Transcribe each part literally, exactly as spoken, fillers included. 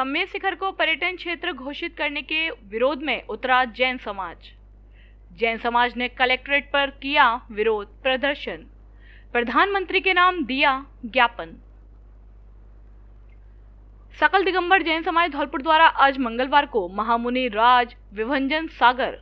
सम्मेद शिखर को पर्यटन क्षेत्र घोषित करने के विरोध में उतरा जैन समाज। जैन समाज ने कलेक्ट्रेट पर किया विरोध प्रदर्शन, प्रधानमंत्री के नाम दिया ज्ञापन। सकल दिगंबर जैन समाज धौलपुर द्वारा आज मंगलवार को महामुनि राज विभंजन सागर,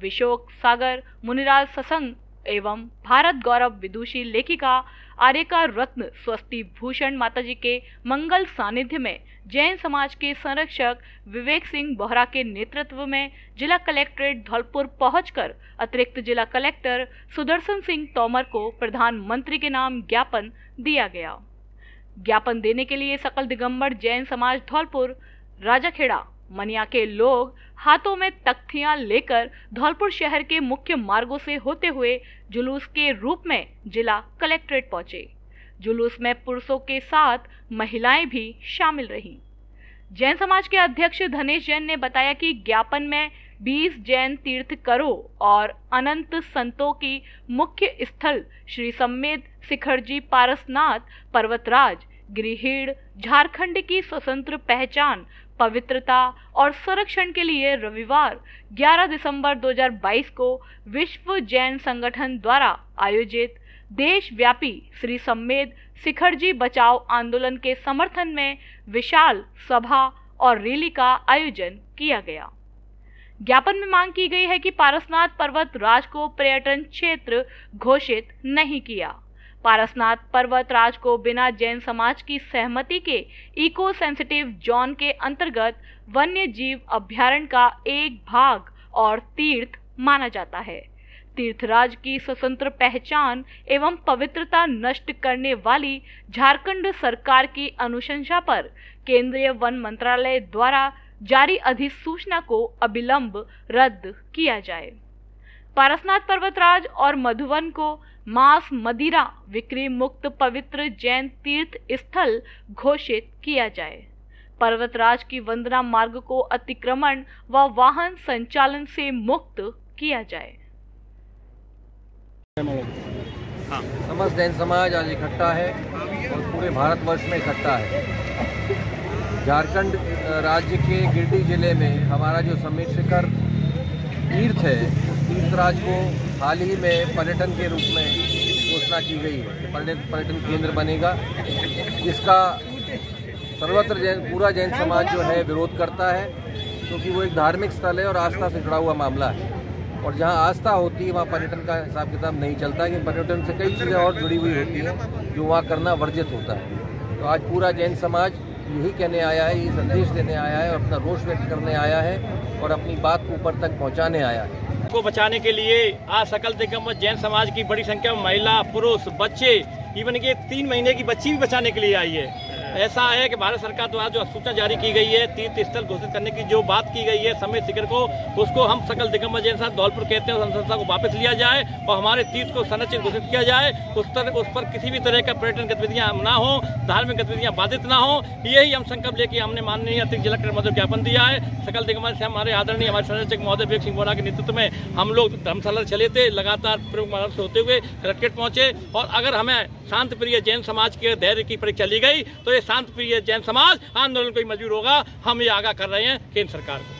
विशोक सागर, मुनिराज ससंग एवं भारत गौरव विदुषी लेखिका आर्यकारत्न रत्न स्वस्ति भूषण माताजी के मंगल सानिध्य में जैन समाज के संरक्षक विवेक सिंह बोहरा के नेतृत्व में जिला कलेक्ट्रेट धौलपुर पहुंचकर अतिरिक्त जिला कलेक्टर सुदर्शन सिंह तोमर को प्रधानमंत्री के नाम ज्ञापन दिया गया। ज्ञापन देने के लिए सकल दिगंबर जैन समाज धौलपुर, राजाखेड़ा, मनिया के लोग हाथों में तख्तियां लेकर धौलपुर शहर के मुख्य मार्गों से होते हुए जुलूस के रूप में जिला कलेक्ट्रेट पहुंचे। जुलूस में पुरुषों के साथ महिलाएं भी शामिल रहीं। जैन समाज के अध्यक्ष धनेश जैन ने बताया कि ज्ञापन में बीस जैन तीर्थकरों और अनंत संतों की मुख्य स्थल श्री सम्मेद शिखरजी पारसनाथ पर्वतराज, गिरिडीह, झारखंड की स्वतंत्र पहचान, पवित्रता और संरक्षण के लिए रविवार ग्यारह दिसंबर दो हज़ार बाईस को विश्व जैन संगठन द्वारा आयोजित देशव्यापी श्री सम्मेद शिखरजी बचाओ आंदोलन के समर्थन में विशाल सभा और रैली का आयोजन किया गया। ज्ञापन में मांग की गई है कि पारसनाथ पर्वत राज को पर्यटन क्षेत्र घोषित नहीं किया। पारसनाथ पर्वत राज को बिना जैन समाज की सहमति के इको सेंसिटिव जोन के अंतर्गत वन्य जीव अभ्यारण्य का एक भाग और तीर्थ माना जाता है। तीर्थराज की स्वतंत्र पहचान एवं पवित्रता नष्ट करने वाली झारखंड सरकार की अनुशंसा पर केंद्रीय वन मंत्रालय द्वारा जारी अधिसूचना को अविलंब रद्द किया जाए। पारसनाथ पर्वतराज और मधुबन को मांस मदिरा विक्री मुक्त पवित्र जैन तीर्थ स्थल घोषित किया जाए। पर्वतराज की वंदना मार्ग को अतिक्रमण व वाहन संचालन से मुक्त किया जाए। समस्त जैन समाज आज इकट्ठा है और पूरे भारतवर्ष में इकट्ठा है। झारखंड राज्य के गिरिडीह जिले में हमारा जो सम्मेद शिखर तीर्थ है, उस तीर्थराज को हाल ही में पर्यटन के रूप में घोषणा की गई है। पर्यटन केंद्र बनेगा, जिसका सर्वत्र जैन पूरा जैन समाज जो है विरोध करता है, क्योंकि तो वो एक धार्मिक स्थल है और आस्था से जुड़ा हुआ मामला है। और जहाँ आस्था होती है वहाँ पर्यटन का हिसाब किताब नहीं चलता, कि पर्यटन से कई चीज़ें और जुड़ी हुई होती हैं जो वहाँ करना वर्जित होता है। तो आज पूरा जैन समाज यही कहने आया है, ये संदेश देने आया है और अपना रोष व्यक्त करने आया है और अपनी बात को ऊपर तक पहुंचाने आया है। को बचाने के लिए आज सकल दिगंबर जैन समाज की बड़ी संख्या में महिला, पुरुष, बच्चे, इवन के तीन महीने की बच्ची भी बचाने के लिए आई है। ऐसा है कि भारत सरकार द्वारा जो सूचना जारी की गई है, तीर्थ स्थल घोषित करने की जो बात की गई है सम्मेद शिखर को, उसको हम सकल दिगंबर जैन समाज धौलपुर कहते हैं। उस संस्था को वापस लिया जाए और हमारे तीर्थ को संरक्षित घोषित किया जाए। उस तरह उस पर किसी भी तरह का पर्यटन गतिविधियाँ ना हो, धार्मिक गतिविधियाँ बाधित ना हो, यही हम संकल्प लेके हमने माननीय अतिरिक्त जिला कलेक्टर महोदय ज्ञापन दिया है। सकल दिगंबर से हमारे आदरणीय हमारे संरक्षक महोदय विवेक सिंह बोहरा के नेतृत्व में हम लोग धर्मशाला चले थे, लगातार प्रमुख मार्ग से होते हुए कलेक्ट्रेट पहुंचे। और अगर हमें शांत प्रिय जैन समाज के धैर्य की परीक्षा ली गई तो ये शांत प्रिय जैन समाज आंदोलन को ही मजबूर होगा। हम ये आगाह कर रहे हैं केंद्र सरकार को।